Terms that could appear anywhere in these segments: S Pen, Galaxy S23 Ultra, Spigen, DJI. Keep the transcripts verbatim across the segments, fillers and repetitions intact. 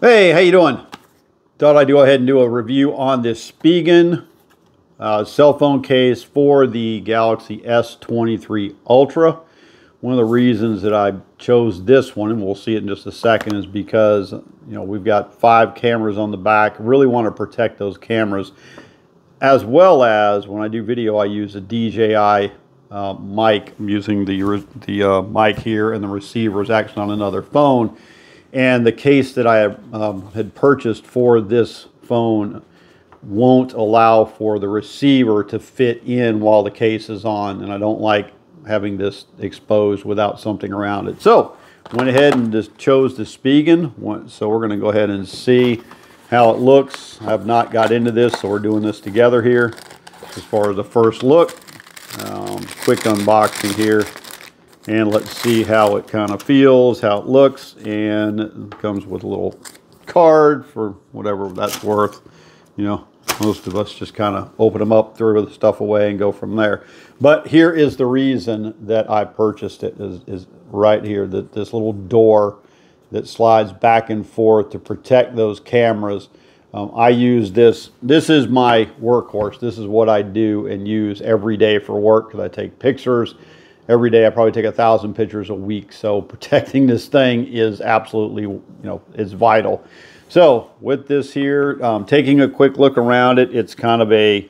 Hey, how you doing? Thought I'd go ahead and do a review on this Spigen uh, cell phone case for the Galaxy S twenty-three Ultra. One of the reasons that I chose this one, and we'll see it in just a second, is because, you know, we've got five cameras on the back. Really want to protect those cameras, as well as when I do video, I use a D J I uh, mic. I'm using the the uh, mic here, and the receiver is actually on another phone. And the case that I um, had purchased for this phone won't allow for the receiver to fit in while the case is on, and I don't like having this exposed without something around it. So went ahead and just chose the Spigen. So we're going to go ahead and see how it looks. I've not got into this, so we're doing this together here. As far as the first look, um, quick unboxing here. And let's see how it kind of feels, how it looks, and it comes with a little card for whatever that's worth. You know, most of us just kind of open them up, throw the stuff away, and go from there. But here is the reason that I purchased it, is, is right here, that this little door that slides back and forth to protect those cameras. Um, I use this. This is my workhorse. This is what I do and use every day for work, because I take pictures. Every day I probably take a thousand pictures a week, so protecting this thing is absolutely, you know, it's vital. So with this here, um, taking a quick look around it, it's kind of a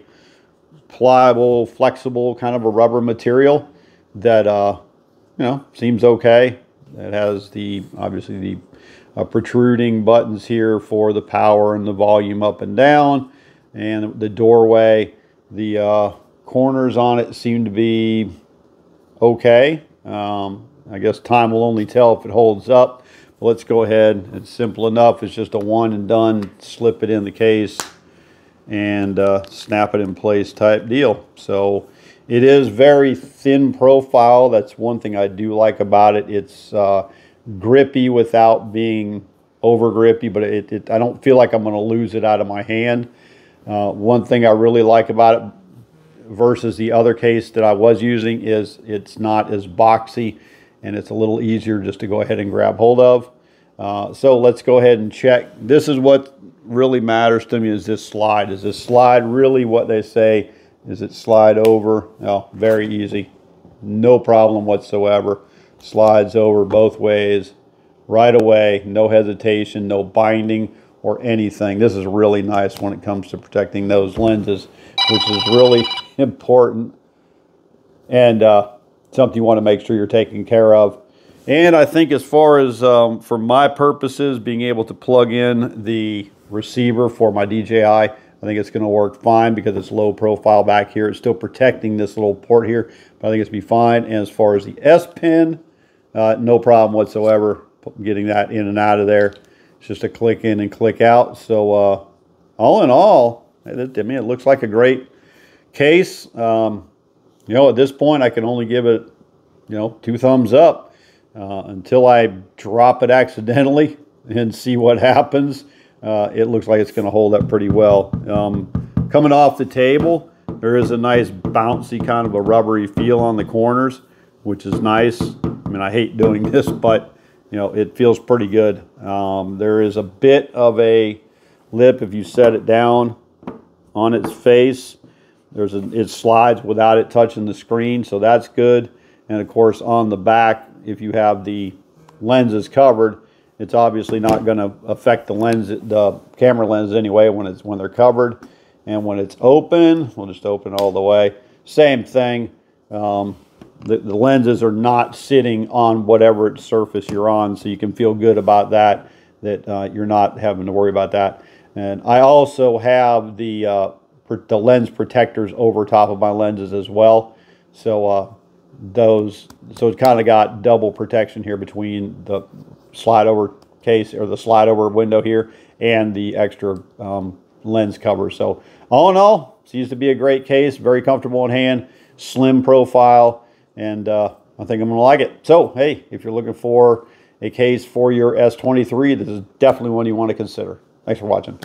pliable, flexible, kind of a rubber material that, uh, you know, seems okay. It has the, obviously the uh, protruding buttons here for the power and the volume up and down, and the doorway. The uh, corners on it seem to be okay. um, I guess time will only tell if it holds up. But let's go ahead. It's simple enough. It's just a one and done. Slip it in the case and uh, snap it in place type deal. So it is very thin profile. That's one thing I do like about it. It's uh, grippy without being over grippy, but it, it, I don't feel like I'm going to lose it out of my hand. Uh, one thing I really like about it versus the other case that I was using is it's not as boxy, and it's a little easier just to go ahead and grab hold of. Uh, so let's go ahead and check. This is what really matters to me, is this slide. Is this slide really what they say? Is it slide over? No, very easy. No problem whatsoever. Slides over both ways right away. No hesitation, no binding or anything. This is really nice when it comes to protecting those lenses, which is really important, and uh, something you want to make sure you're taking care of. And I think as far as, um, for my purposes, being able to plug in the receiver for my D J I, I think it's going to work fine because it's low profile back here. It's still protecting this little port here, but I think it's going to be fine. And as far as the S Pen, uh, no problem whatsoever getting that in and out of there. It's just a click in and click out. So uh, all in all, I mean, it looks like a great case. Um, you know, at this point, I can only give it, you know, two thumbs up uh, until I drop it accidentally and see what happens. Uh, it looks like it's going to hold up pretty well. Um, coming off the table, there is a nice bouncy kind of a rubbery feel on the corners, which is nice. I mean, I hate doing this, but, you know, it feels pretty good. Um, there is a bit of a lip if you set it down on its face. There's a, it slides without it touching the screen, so that's good. And of course, on the back, if you have the lenses covered, it's obviously not going to affect the lens, the camera lens anyway, when it's when they're covered. And when it's open, we'll just open all the way. Same thing. Um, the, the lenses are not sitting on whatever surface you're on, so you can feel good about that. That uh, you're not having to worry about that. And I also have the uh, the lens protectors over top of my lenses as well, so uh, those so it's kind of got double protection here between the slide over case, or the slide over window here, and the extra um, lens cover. So all in all, seems to be a great case, very comfortable in hand, slim profile, and uh, I think I'm gonna like it. So hey, if you're looking for a case for your S twenty-three, this is definitely one you want to consider. Thanks for watching.